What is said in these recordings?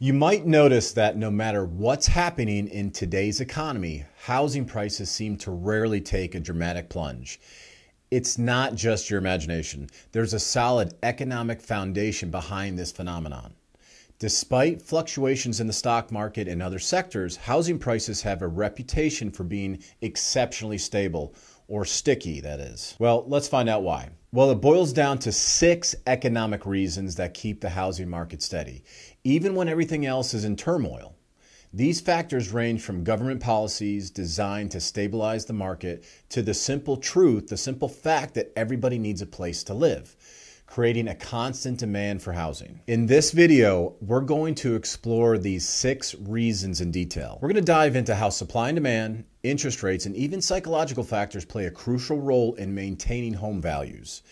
You might notice that no matter what's happening in today's economy, housing prices seem to rarely take a dramatic plunge. It's not just your imagination. There's a solid economic foundation behind this phenomenon. Despite fluctuations in the stock market and other sectors, housing prices have a reputation for being exceptionally stable, or sticky, that is. Well, let's find out why. Well, it boils down to 6 economic reasons that keep the housing market steady, even when everything else is in turmoil. These factors range from government policies designed to stabilize the market to the simple truth, the simple fact that everybody needs a place to live, creating a constant demand for housing. In this video, we're going to explore these 6 reasons in detail. We're going to dive into how supply and demand, interest rates, and even psychological factors play a crucial role in maintaining home values.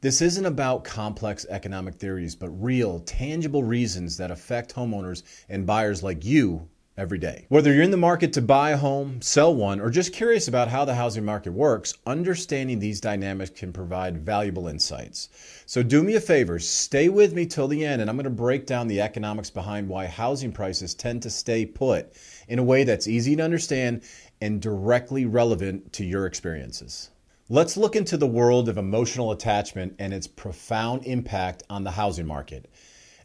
This isn't about complex economic theories, but real, tangible reasons that affect homeowners and buyers like you every day. Whether you're in the market to buy a home, sell one, or just curious about how the housing market works, understanding these dynamics can provide valuable insights. So do me a favor, stay with me till the end, and I'm going to break down the economics behind why housing prices tend to stay put in a way that's easy to understand and directly relevant to your experiences. Let's look into the world of emotional attachment and its profound impact on the housing market.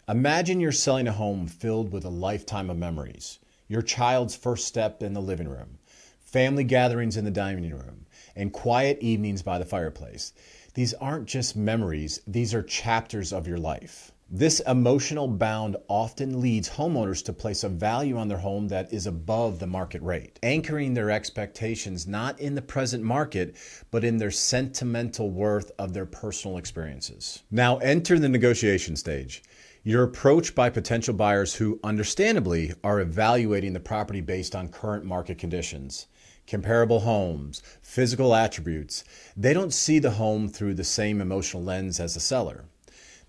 Imagine you're selling a home filled with a lifetime of memories. Your child's first step in the living room, family gatherings in the dining room, and quiet evenings by the fireplace. These aren't just memories, these are chapters of your life. This emotional bond often leads homeowners to place a value on their home that is above the market rate, anchoring their expectations not in the present market, but in their sentimental worth of their personal experiences. Now enter the negotiation stage. You're approached by potential buyers who, understandably, are evaluating the property based on current market conditions, comparable homes, physical attributes. They don't see the home through the same emotional lens as the seller.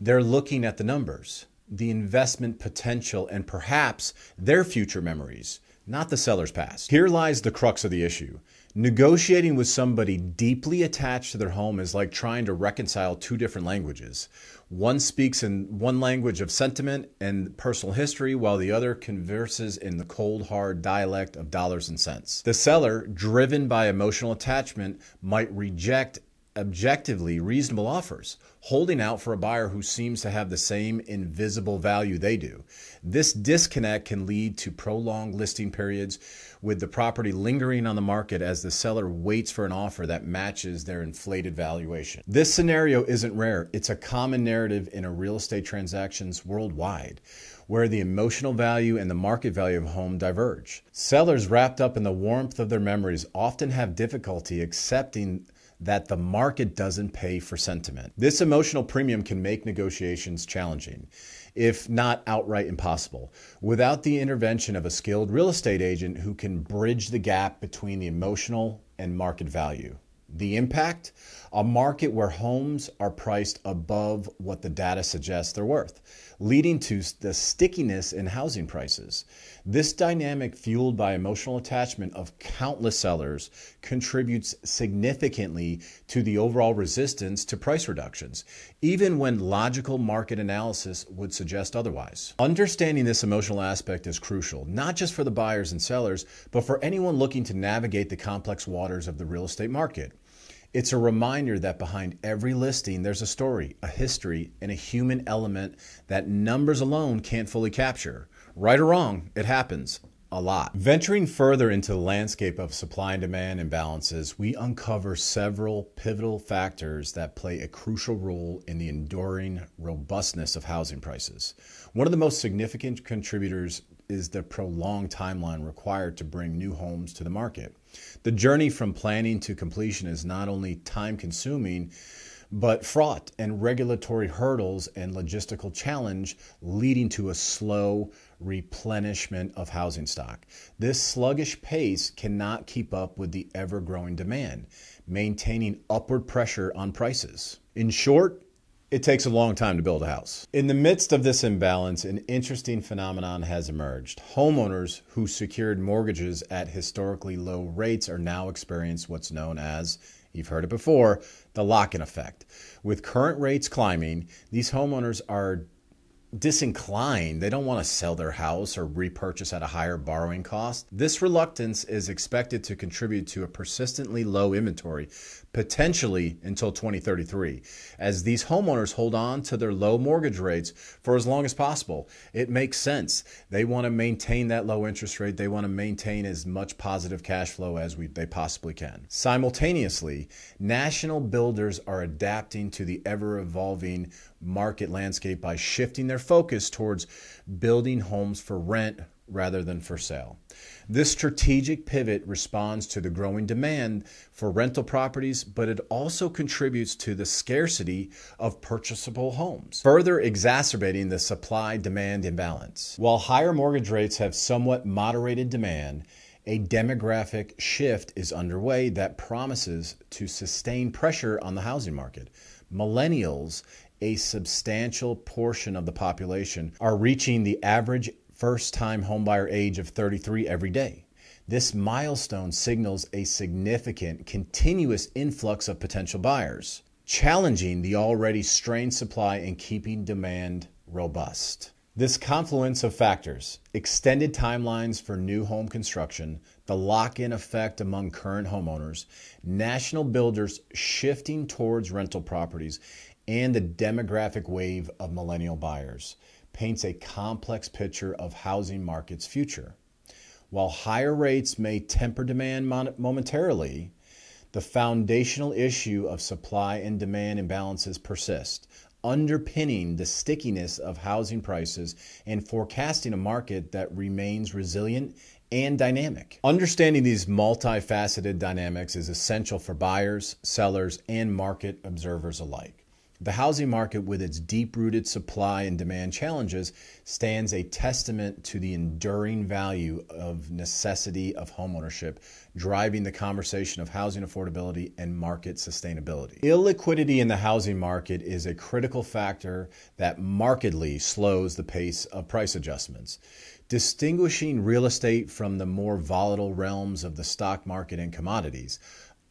They're looking at the numbers, the investment potential, and perhaps their future memories, not the seller's past. Here lies the crux of the issue. Negotiating with somebody deeply attached to their home is like trying to reconcile 2 different languages. One speaks in one language of sentiment and personal history, while the other converses in the cold, hard dialect of dollars and cents. The seller, driven by emotional attachment, might reject objectively reasonable offers, holding out for a buyer who seems to have the same invisible value they do. This disconnect can lead to prolonged listing periods, with the property lingering on the market as the seller waits for an offer that matches their inflated valuation. This scenario isn't rare. It's a common narrative in real estate transactions worldwide, where the emotional value and the market value of a home diverge. Sellers wrapped up in the warmth of their memories often have difficulty accepting that the market doesn't pay for sentiment. This emotional premium can make negotiations challenging, if not outright impossible, without the intervention of a skilled real estate agent who can bridge the gap between the emotional and market value. The impact? A market where homes are priced above what the data suggests they're worth, leading to the stickiness in housing prices. This dynamic, fueled by emotional attachment of countless sellers, contributes significantly to the overall resistance to price reductions, even when logical market analysis would suggest otherwise. Understanding this emotional aspect is crucial, not just for the buyers and sellers, but for anyone looking to navigate the complex waters of the real estate market. It's a reminder that behind every listing, there's a story, a history, and a human element that numbers alone can't fully capture. Right or wrong, it happens a lot. Venturing further into the landscape of supply and demand imbalances, we uncover several pivotal factors that play a crucial role in the enduring robustness of housing prices. One of the most significant contributors is the prolonged timeline required to bring new homes to the market. The journey from planning to completion is not only time-consuming, but fraught and regulatory hurdles and logistical challenge, leading to a slow replenishment of housing stock. This sluggish pace cannot keep up with the ever-growing demand, maintaining upward pressure on prices. In short, it takes a long time to build a house. In the midst of this imbalance, an interesting phenomenon has emerged. Homeowners who secured mortgages at historically low rates are now experiencing what's known as, you've heard it before, the lock-in effect. With current rates climbing, these homeowners are disinclined. They don't want to sell their house or repurchase at a higher borrowing cost. This reluctance is expected to contribute to a persistently low inventory, potentially until 2033, as these homeowners hold on to their low mortgage rates for as long as possible. It makes sense. They want to maintain that low interest rate. They want to maintain as much positive cash flow as they possibly can. Simultaneously, national builders are adapting to the ever-evolving market landscape by shifting their focus towards building homes for rent rather than for sale. This strategic pivot responds to the growing demand for rental properties, but it also contributes to the scarcity of purchasable homes, further exacerbating the supply-demand imbalance. While higher mortgage rates have somewhat moderated demand, a demographic shift is underway that promises to sustain pressure on the housing market. Millennials, a substantial portion of the population, are reaching the average first-time homebuyer age of 33 every day. This milestone signals a significant, continuous influx of potential buyers, challenging the already strained supply and keeping demand robust. This confluence of factors, extended timelines for new home construction, the lock-in effect among current homeowners, national builders shifting towards rental properties, and the demographic wave of millennial buyers paints a complex picture of housing market's future. While higher rates may temper demand momentarily, the foundational issue of supply and demand imbalances persist, underpinning the stickiness of housing prices and forecasting a market that remains resilient and dynamic. Understanding these multifaceted dynamics is essential for buyers, sellers, and market observers alike. The housing market, with its deep-rooted supply and demand challenges, stands a testament to the enduring value of necessity of homeownership, driving the conversation of housing affordability and market sustainability. Illiquidity in the housing market is a critical factor that markedly slows the pace of price adjustments. Distinguishing real estate from the more volatile realms of the stock market and commodities,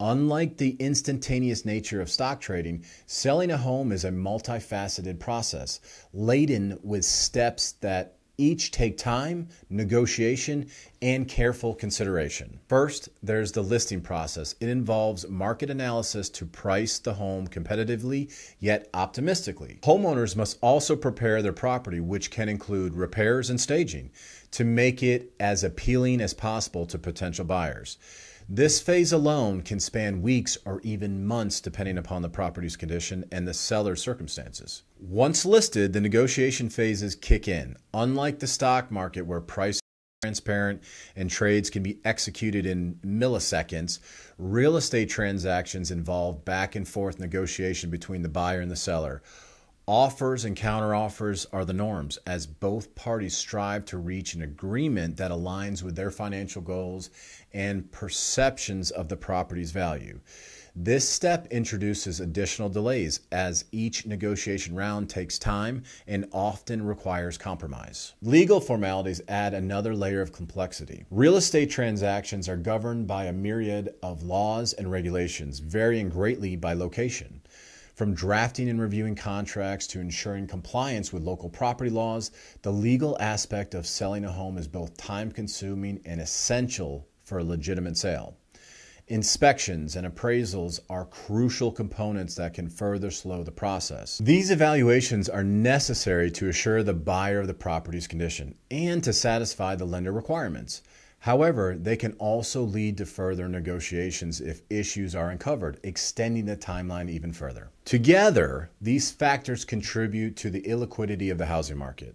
unlike the instantaneous nature of stock trading, selling a home is a multifaceted process, laden with steps that each take time, negotiation, and careful consideration. First, there's the listing process. It involves market analysis to price the home competitively, yet optimistically. Homeowners must also prepare their property, which can include repairs and staging, to make it as appealing as possible to potential buyers. This phase alone can span weeks or even months, depending upon the property's condition and the seller's circumstances. Once listed, the negotiation phases kick in. Unlike the stock market, where prices are transparent and trades can be executed in milliseconds, real estate transactions involve back and forth negotiation between the buyer and the seller. Offers and counteroffers are the norms, as both parties strive to reach an agreement that aligns with their financial goals and perceptions of the property's value. This step introduces additional delays, as each negotiation round takes time and often requires compromise. Legal formalities add another layer of complexity. Real estate transactions are governed by a myriad of laws and regulations, varying greatly by location. From drafting and reviewing contracts to ensuring compliance with local property laws, the legal aspect of selling a home is both time-consuming and essential for a legitimate sale. Inspections and appraisals are crucial components that can further slow the process. These evaluations are necessary to assure the buyer of the property's condition and to satisfy the lender requirements. However, they can also lead to further negotiations if issues are uncovered, extending the timeline even further. Together, these factors contribute to the illiquidity of the housing market.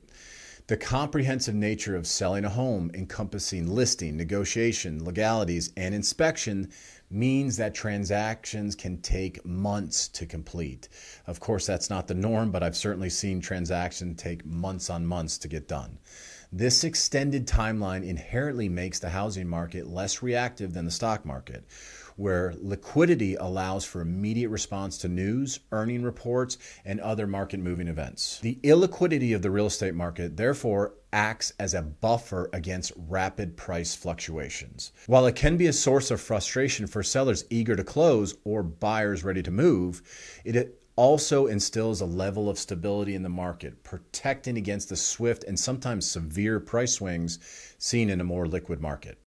The comprehensive nature of selling a home, encompassing listing, negotiation, legalities, and inspection, means that transactions can take months to complete. Of course, that's not the norm, but I've certainly seen transactions take months on months to get done. This extended timeline inherently makes the housing market less reactive than the stock market, where liquidity allows for immediate response to news, earning reports, and other market-moving events. The illiquidity of the real estate market, therefore, acts as a buffer against rapid price fluctuations. While it can be a source of frustration for sellers eager to close or buyers ready to move, it also instills a level of stability in the market, protecting against the swift and sometimes severe price swings seen in a more liquid market.